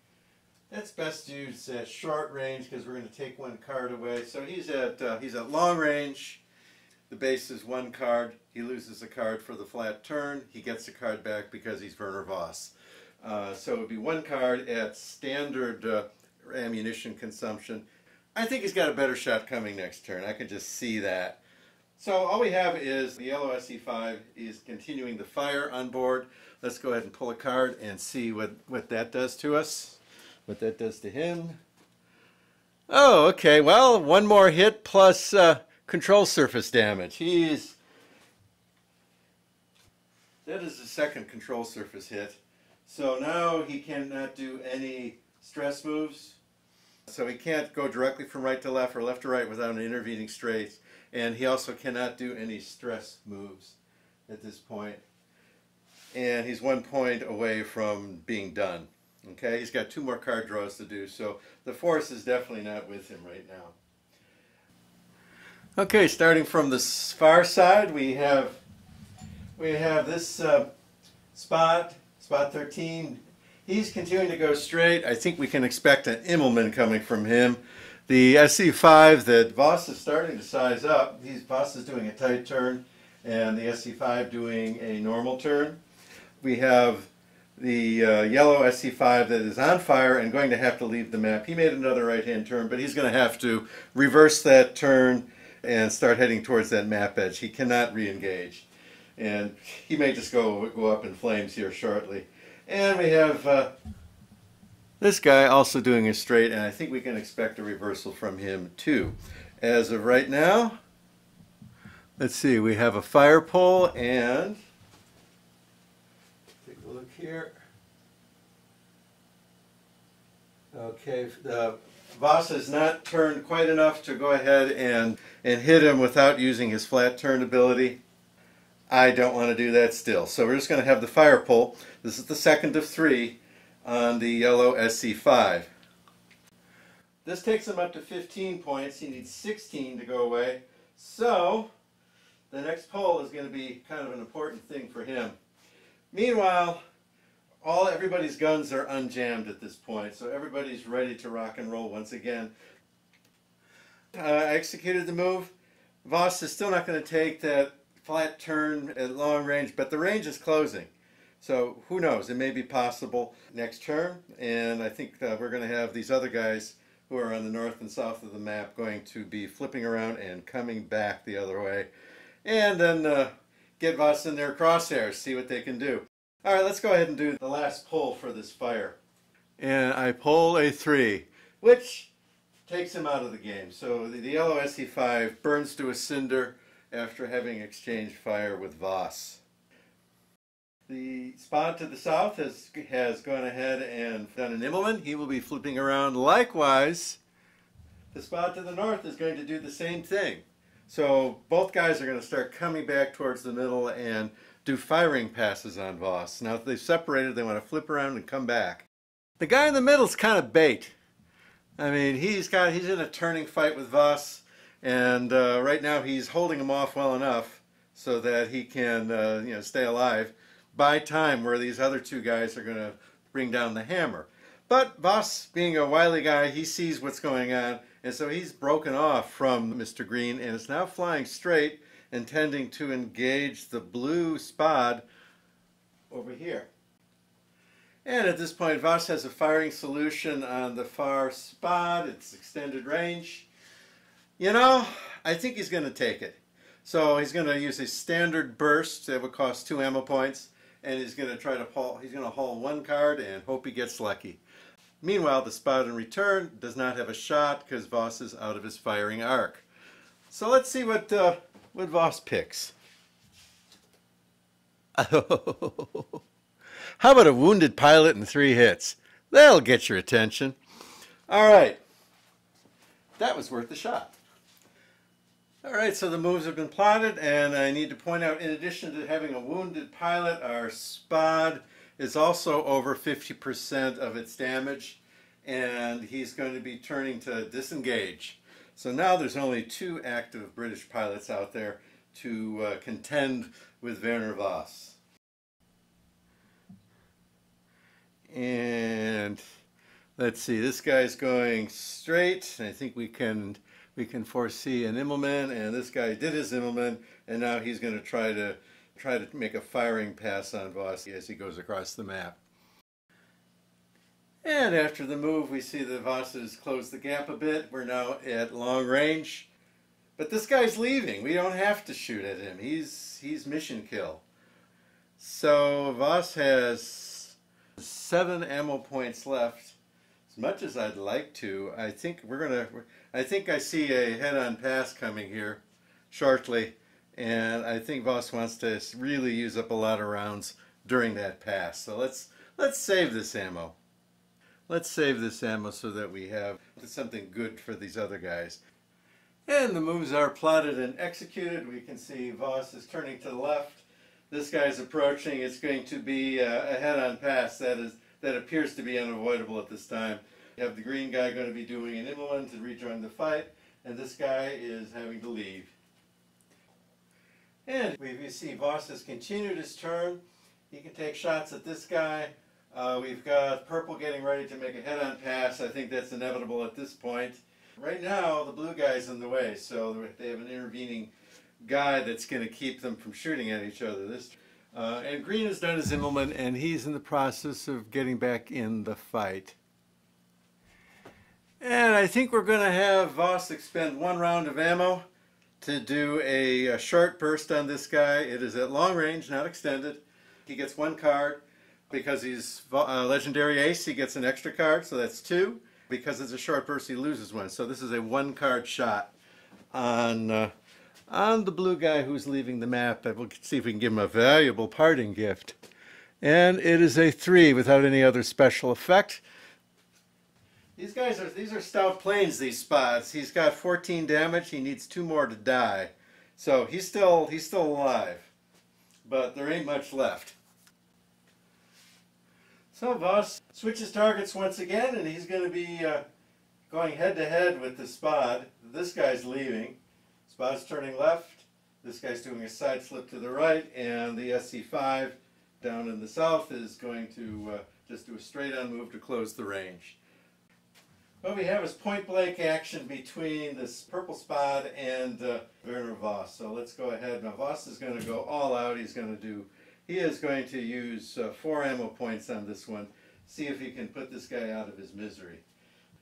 that's best used at short range because we're going to take 1 card away. So he's at long range. The base is 1 card. He loses a card for the flat turn. He gets a card back because he's Werner Voss. So it would be 1 card at standard ammunition consumption. I think he's got a better shot coming next turn. I can just see that. So all we have is the yellow SE5 is continuing the fire on board. Let's go ahead and pull a card and see what that does to us. What that does to him. Oh, okay, well, 1 more hit plus control surface damage. That is the 2nd control surface hit. So now he cannot do any stress moves. So he can't go directly from right to left or left to right without an intervening strafe. And he also cannot do any stress moves at this point. And he's 1 point away from being done. Okay, he's got 2 more card draws to do, so the force is definitely not with him right now. Okay, starting from the far side, we have this spot 13. He's continuing to go straight. I think we can expect an Immelmann coming from him. The SE5 that Voss is starting to size up. Voss is doing a tight turn, and the SE5 doing a normal turn. We have the yellow SC5 that is on fire and going to have to leave the map. He made another right-hand turn, but he's going to have to reverse that turn and start heading towards that map edge. He cannot re-engage. And he may just go up in flames here shortly. And we have this guy also doing a straight, and I think we can expect a reversal from him too. As of right now, let's see, we have a fire pole and look here. Okay, Voss has not turned quite enough to go ahead and hit him without using his flat turn ability. I don't want to do that still. So we're just going to have the fire pull. This is the 2nd of 3 on the yellow SC5. This takes him up to 15 points. He needs 16 to go away. So the next pull is going to be kind of an important thing for him. Meanwhile, everybody's guns are unjammed at this point, so everybody's ready to rock and roll once again. I executed the move. Voss is still not going to take that flat turn at long range, but the range is closing. So who knows, it may be possible next turn, and I think we're going to have these other guys who are on the north and south of the map going to be flipping around and coming back the other way. And then get Voss in their crosshairs, see what they can do. All right, let's go ahead and do the last pull for this fire. and I pull a 3, which takes him out of the game. So the yellow SE5 burns to a cinder after having exchanged fire with Voss. The SPAD to the south has gone ahead and done an Immelmann. He will be flipping around likewise. The SPAD to the north is going to do the same thing. So both guys are going to start coming back towards the middle and do firing passes on Voss. Now if they've separated, they want to flip around and come back. The guy in the middle's kind of bait. I mean, he's in a turning fight with Voss, and right now he's holding him off well enough so that he can stay alive by time where these other two guys are going to bring down the hammer. But Voss, being a wily guy, he sees what's going on, and so he's broken off from Mr. Green and is now flying straight, intending to engage the blue SPAD over here. And at this point, Voss has a firing solution on the far SPAD. It's extended range. You know, I think he's going to take it. So he's going to use a standard burst that would cost 2 ammo points, and he's going to haul one card and hope he gets lucky. Meanwhile, the SPAD in return does not have a shot because Voss is out of his firing arc. So let's see what Voss picks. Oh, how about a wounded pilot and 3 hits? That'll get your attention. All right, that was worth the shot. All right, so the moves have been plotted, and I need to point out, in addition to having a wounded pilot, our SPAD is also over 50% of its damage, and he's going to be turning to disengage. So now there's only 2 active British pilots out there to contend with Werner Voss. And let's see, this guy's going straight, and I think we can foresee an Immelmann, and this guy did his Immelmann, and now he's going to try to make a firing pass on Voss as he goes across the map. And after the move, we see that Voss has closed the gap a bit. We're now at long range, but this guy's leaving. We don't have to shoot at him. He's mission kill. So Voss has 7 ammo points left. As much as I'd like to, I think I see a head-on pass coming here shortly, and I think Voss wants to really use up a lot of rounds during that pass. So let's save this ammo. Let's save this ammo so that we have something good for these other guys. And the moves are plotted and executed. We can see Voss is turning to the left. This guy's approaching. It's going to be a head-on pass. That appears to be unavoidable at this time. You have the green guy going to be doing an Immelmann to rejoin the fight, and this guy is having to leave. And we see Voss has continued his turn. He can take shots at this guy. We've got purple getting ready to make a head-on pass. I think that's inevitable at this point. Right now, the blue guy's in the way, so they have an intervening guy that's going to keep them from shooting at each other. And green has done his Immelmann, and he's in the process of getting back in the fight. And I think we're going to have Voss expend 1 round of ammo to do a short burst on this guy. It is at long range, not extended. He gets 1 card. Because he's Legendary Ace, he gets an extra card, so that's 2. Because it's a short burst, he loses 1. So this is a 1-card shot on the blue guy who's leaving the map. We'll see if we can give him a valuable parting gift. And it is a 3 without any other special effect. These are stout planes, these spots. He's got 14 damage. He needs 2 more to die. So he's still alive. But there ain't much left. So Voss switches targets once again, and he's going to be going head-to-head with the SPAD. This guy's leaving. SPAD's turning left. This guy's doing a side slip to the right, and the SC5 down in the south is going to just do a straight-on move to close the range. What we have is point-blank action between this purple SPAD and Werner Voss. So let's go ahead. Now Voss is going to go all out. He is going to use 4 ammo points on this one, see if he can put this guy out of his misery.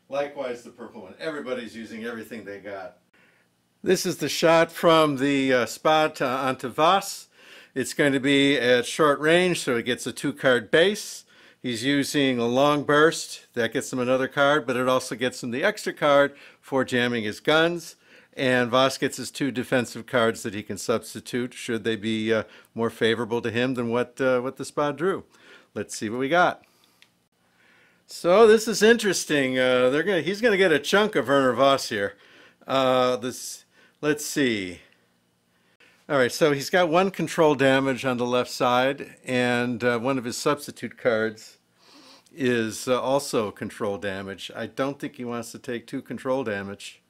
Likewise, the purple one. Everybody's using everything they got. This is the shot from the SPAD onto Voss. It's going to be at short range, so it gets a 2-card base. He's using a long burst. That gets him another card, but it also gets him the extra card for jamming his guns. And Voss gets his two defensive cards that he can substitute should they be more favorable to him than what the SPAD drew. Let's see what we got. So this is interesting. He's going to get a chunk of Werner Voss here. Let's see. All right, so he's got one control damage on the left side, and one of his substitute cards is also control damage. I don't think he wants to take two control damage.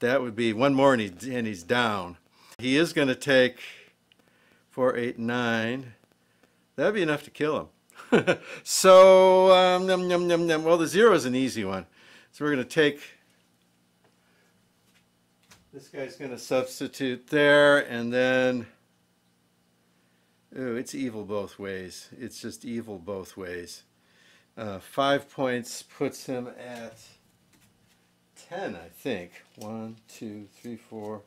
That would be one more, and he's down. He is going to take 4, 8, 9. That would be enough to kill him. So, well, the 0 is an easy one. So we're going to take... This guy's going to substitute there, and then... Ooh, it's evil both ways. It's just evil both ways. 5 points puts him at 10, I think. 1, 2, 3, 4,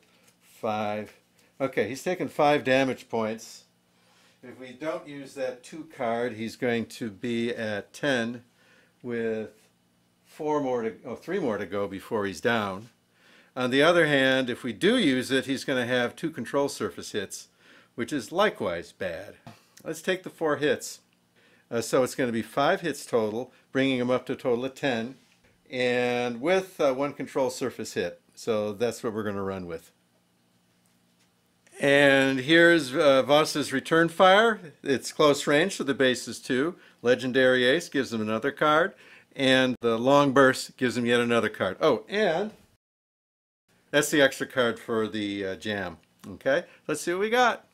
5. Okay, he's taken 5 damage points. If we don't use that 2 card, he's going to be at 10 with 3 more to go before he's down. On the other hand, if we do use it, he's going to have 2 control surface hits, which is likewise bad. Let's take the 4 hits. So it's going to be 5 hits total, bringing him up to a total of 10, and with 1 control surface hit. So that's what we're going to run with. And here's Voss's return fire. It's close range, so the base is 2. Legendary Ace gives him another card, and the long burst gives him yet another card. Oh, and... that's the extra card for the jam. Okay, let's see what we got.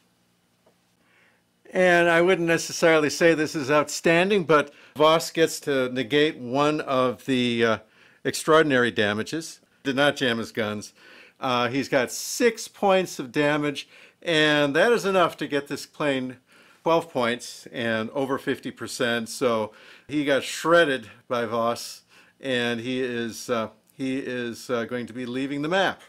And I wouldn't necessarily say this is outstanding, but Voss gets to negate one of the extraordinary damages. Did not jam his guns. He's got 6 points of damage, and that is enough to get this plane 12 points and over 50%. So he got shredded by Voss, and he is going to be leaving the map.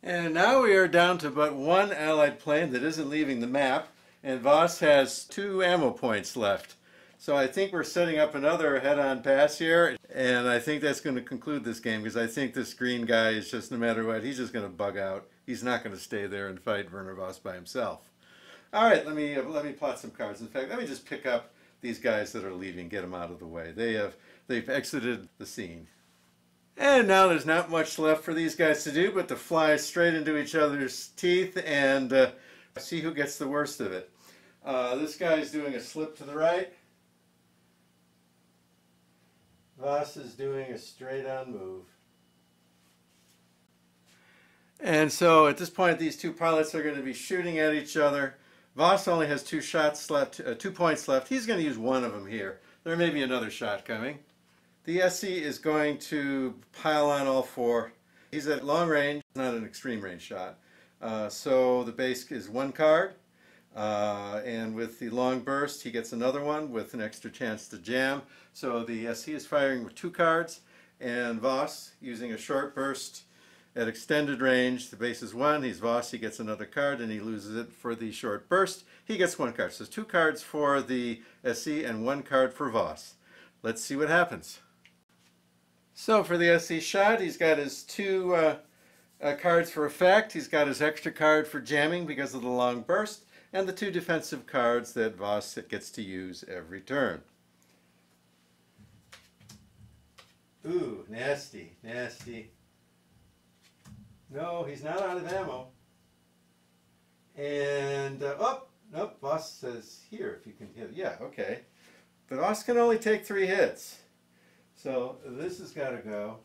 And now we are down to but one Allied plane that isn't leaving the map, and Voss has 2 ammo points left. So I think we're setting up another head-on pass here, and I think that's going to conclude this game, because I think this green guy is just, no matter what, he's just going to bug out. He's not going to stay there and fight Werner Voss by himself. All right, let me plot some cards. In fact, let me just pick up these guys that are leaving, get them out of the way. They've exited the scene. And now there's not much left for these guys to do but to fly straight into each other's teeth and see who gets the worst of it. This guy's doing a slip to the right. Voss is doing a straight on move. And so at this point these two pilots are going to be shooting at each other. Voss only has 2 shots left, 2 points left. He's going to use one of them here. There may be another shot coming. The SE is going to pile on all 4. He's at long range, not an extreme range shot. So the base is 1 card, and with the long burst he gets another one with an extra chance to jam. So the SE is firing with 2 cards, and Voss, using a short burst at extended range, the base is 1, he's Voss, he gets another card, and he loses it for the short burst. He gets 1 card. So 2 cards for the SE and 1 card for Voss. Let's see what happens. So for the SE shot, he's got his 2 cards for effect. He's got his extra card for jamming because of the long burst, and the 2 defensive cards that Voss gets to use every turn. Ooh, nasty, nasty. No, he's not out of ammo. And, nope, Voss says here if you can hit. Yeah, okay. But Voss can only take 3 hits. So this has got to go.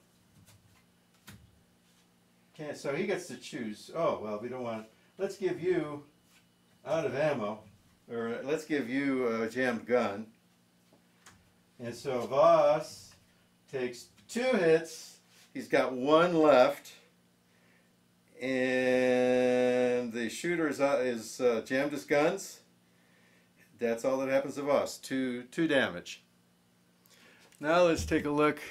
Okay, so he gets to choose. Oh, well, we don't want... Let's give you out of ammo. Or let's give you a jammed gun. And so Voss takes 2 hits. He's got 1 left. And the shooter is jammed his guns. That's all that happens to Voss. 2 damage. Now let's take a look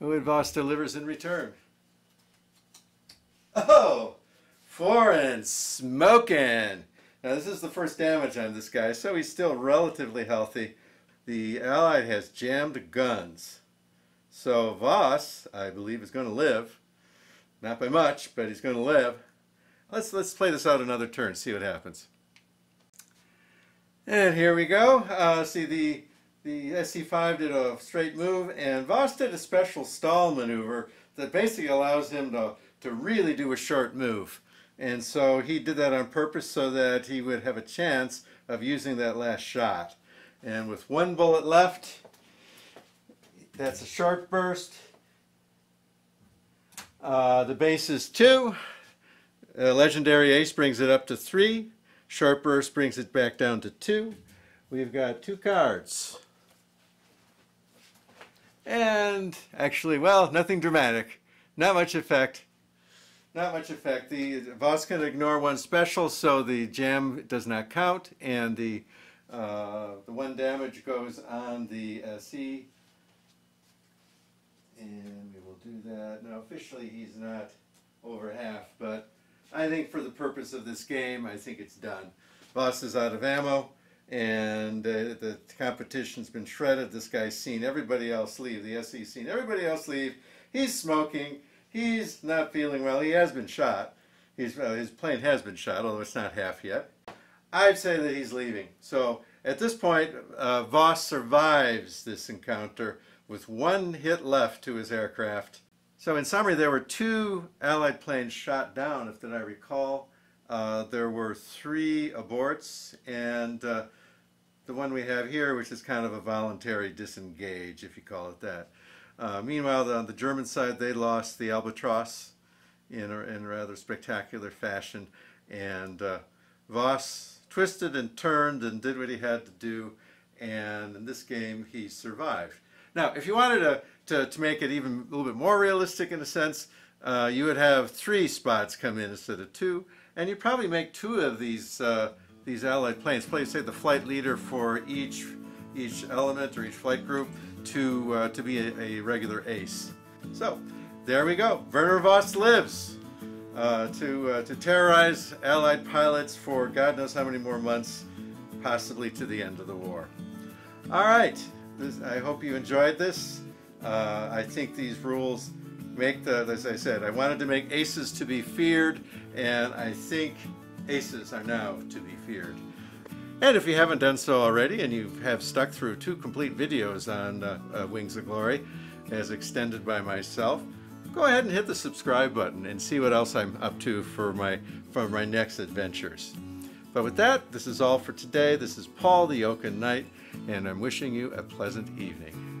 at what Voss delivers in return. Oh! Foreign smoking! Now this is the first damage on this guy, so he's still relatively healthy. The Allied has jammed guns. So Voss, I believe, is going to live. Not by much, but he's going to live. Let's play this out another turn, see what happens. And here we go. See, the SC5 did a straight move, and Voss did a special stall maneuver that basically allows him to really do a short move. And so he did that on purpose so that he would have a chance of using that last shot. And with one bullet left, that's a short burst. The base is 2. Legendary Ace brings it up to 3. Short burst brings it back down to 2. We've got 2 cards. And actually, well, nothing dramatic. Not much effect. Not much effect. The Voss can ignore one special, so the jam does not count, and the one damage goes on the SE. And we will do that. Now, officially, he's not over half, but I think for the purpose of this game, I think it's done. Voss is out of ammo, and the competition's been shredded. This guy's seen everybody else leave. The SE's seen everybody else leave. He's smoking. He's not feeling well. He has been shot. His plane has been shot, although it's not half yet. I'd say that he's leaving. So at this point, Voss survives this encounter with one hit left to his aircraft. So in summary, there were 2 Allied planes shot down, if that I recall. There were 3 aborts, and the one we have here, which is kind of a voluntary disengage, if you call it that. Meanwhile, on the German side, they lost the Albatros in rather spectacular fashion. And Voss twisted and turned and did what he had to do. And in this game, he survived. Now, if you wanted to make it even a little bit more realistic in a sense, you would have 3 spots come in instead of 2. And you'd probably make 2 of these Allied planes. Play, say, the flight leader for each element or each flight group to be a regular ace. So there we go. Werner Voss lives to terrorize Allied pilots for God knows how many more months, possibly to the end of the war. All right, I hope you enjoyed this. I think these rules make the, as I said, I wanted to make aces to be feared, and I think aces are now to be feared. And if you haven't done so already, and you have stuck through 2 complete videos on Wings of Glory, as extended by myself, go ahead and hit the subscribe button and see what else I'm up to for my next adventures. But with that, this is all for today. This is Paul, the Oaken Knight, and I'm wishing you a pleasant evening.